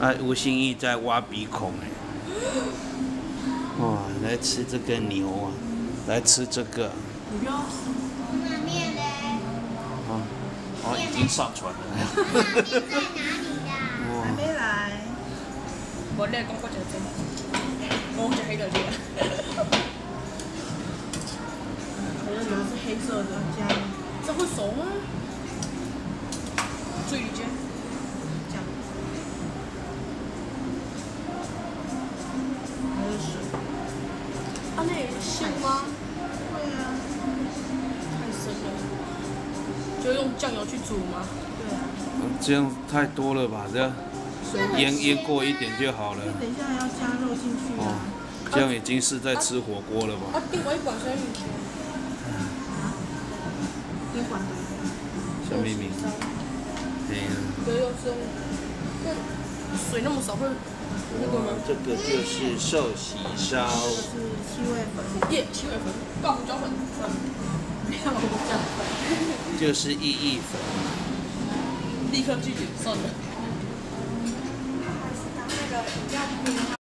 啊，吴欣逸在挖鼻孔哎，哇，来吃这个牛啊，来吃这个。不要。那面嘞？啊，哦，已经上传了。那面在哪里呀？还没来。我咧讲我就真，我就黑到这。好像牛是黑色的，这样这会熟吗？最里间。 啊，那也是杏吗？对啊，太深了，就用酱油去煮吗？对啊。这样太多了吧？这样腌过一点就好了。等一下要加肉进去啊。哦，这样已经是在吃火锅了吧？啊，另外一管生鱼片。啊？一管的。小秘密。哎呀。不要吃，那水那么少会。 哇，这个就是寿喜烧，这个是七味粉，耶，七味粉，爆胡椒粉，没有胡椒粉，就是意义粉，立刻拒绝，算了。还是当那个比较普通的